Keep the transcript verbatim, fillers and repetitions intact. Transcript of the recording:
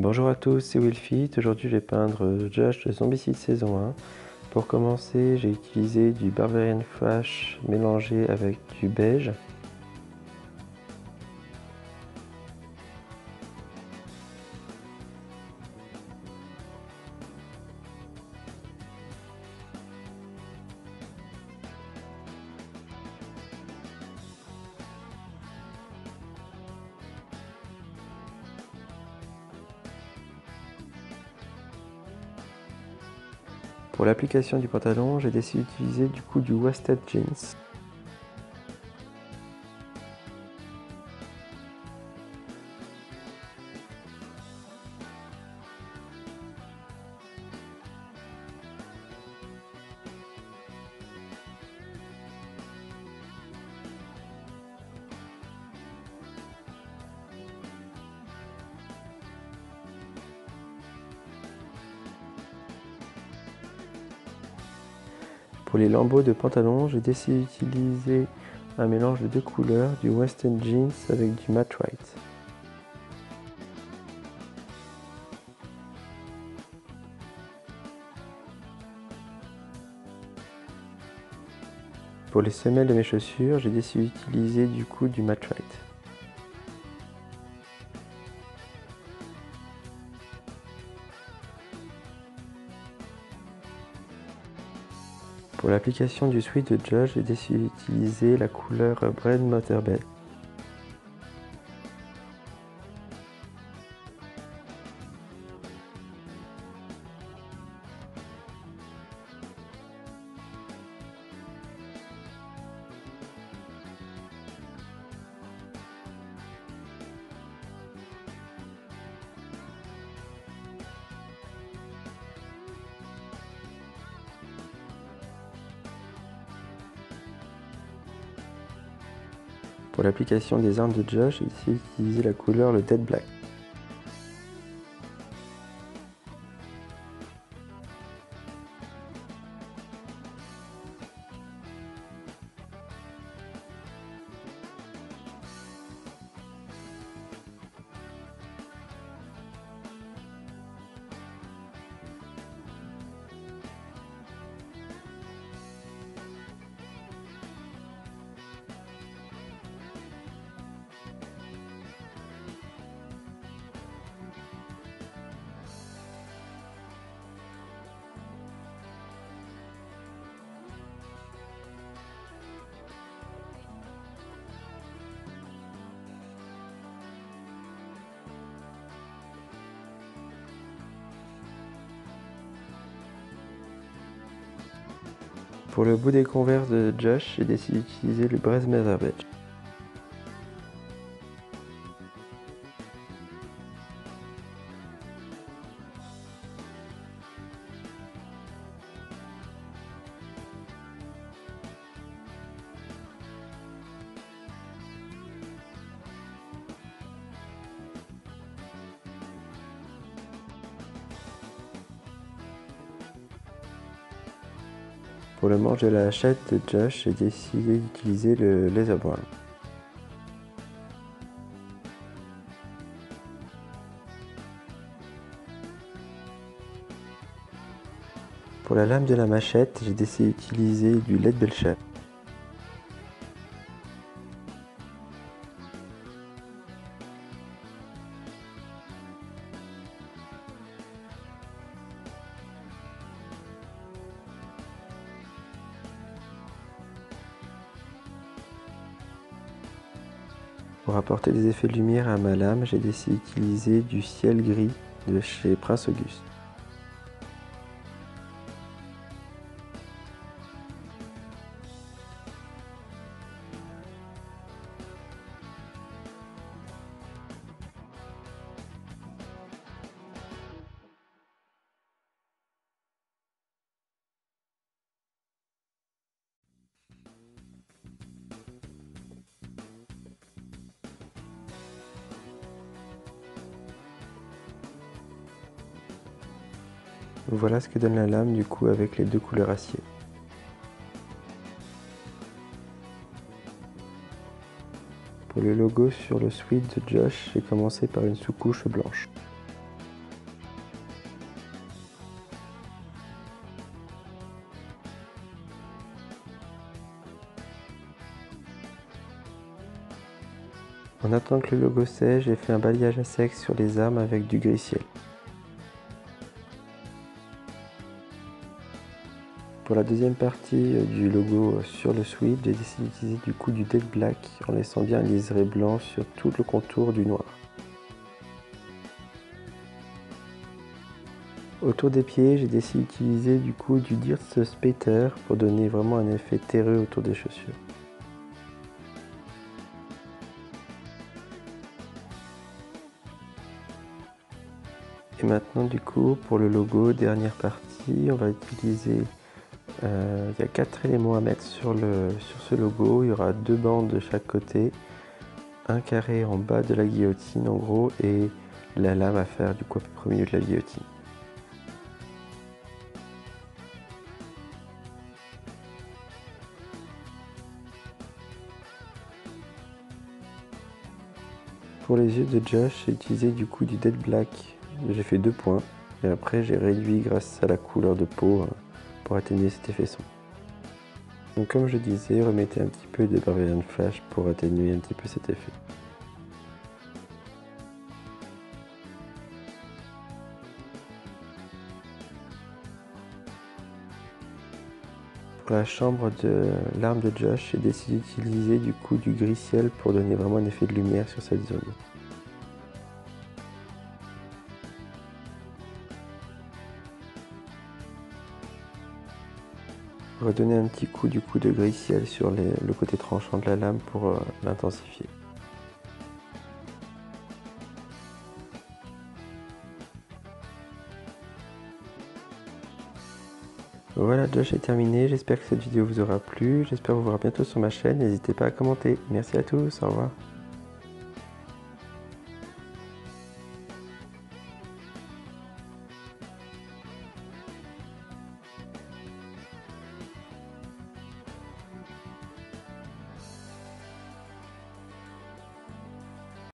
Bonjour à tous, c'est Wilfit. Aujourd'hui je vais peindre Josh Zombicide saison un. Pour commencer, j'ai utilisé du Barbarian Flash mélangé avec du beige. Pour l'application du pantalon, j'ai décidé d'utiliser du coup du Wasted Jeans. Pour les lambeaux de pantalon, j'ai décidé d'utiliser un mélange de deux couleurs, du Western Jeans avec du Matte White. Pour les semelles de mes chaussures, j'ai décidé d'utiliser du coup du Matte White. Pour l'application du sweat de Josh, j'ai décidé d'utiliser la couleur Brown Motherbed. Pour l'application des armes de Josh, j'ai utilisé la couleur le Dead Black. Pour le bout des converses de Josh, j'ai décidé d'utiliser le Bresmezerbech. Pour le manche de la hachette de Josh, j'ai décidé d'utiliser le Leatherboard. Pour la lame de la machette, j'ai décidé d'utiliser du L E D Belcher. Pour apporter des effets de lumière à ma lame, j'ai décidé d'utiliser du ciel gris de chez Prince Auguste. Voilà ce que donne la lame du coup avec les deux couleurs acier. Pour le logo sur le sweat de Josh, j'ai commencé par une sous-couche blanche. En attendant que le logo sèche, j'ai fait un balayage à sec sur les armes avec du gris ciel. Pour la deuxième partie du logo sur le sweep, j'ai décidé d'utiliser du coup du Dead Black en laissant bien un liseré blanc sur tout le contour du noir. Autour des pieds, j'ai décidé d'utiliser du coup du Dirt Specter pour donner vraiment un effet terreux autour des chaussures. Et maintenant du coup pour le logo, dernière partie, on va utiliser... Il euh, y a quatre éléments à mettre sur, le, sur ce logo. Il y aura deux bandes de chaque côté, un carré en bas de la guillotine en gros et la lame à faire du coup au milieu de la guillotine. Pour les yeux de Josh, j'ai utilisé du coup du Dead Black, j'ai fait deux points et après j'ai réduit grâce à la couleur de peau pour atténuer cet effet sombre. Donc comme je disais, remettez un petit peu de Barbarian Flash pour atténuer un petit peu cet effet. Pour la chambre de l'arme de Josh, j'ai décidé d'utiliser du coup du gris ciel pour donner vraiment un effet de lumière sur cette zone. Redonner un petit coup du coup de gris ciel sur les, le côté tranchant de la lame pour euh, l'intensifier. Voilà, Josh est terminé, j'espère que cette vidéo vous aura plu, j'espère vous voir bientôt sur ma chaîne, n'hésitez pas à commenter. Merci à tous, au revoir.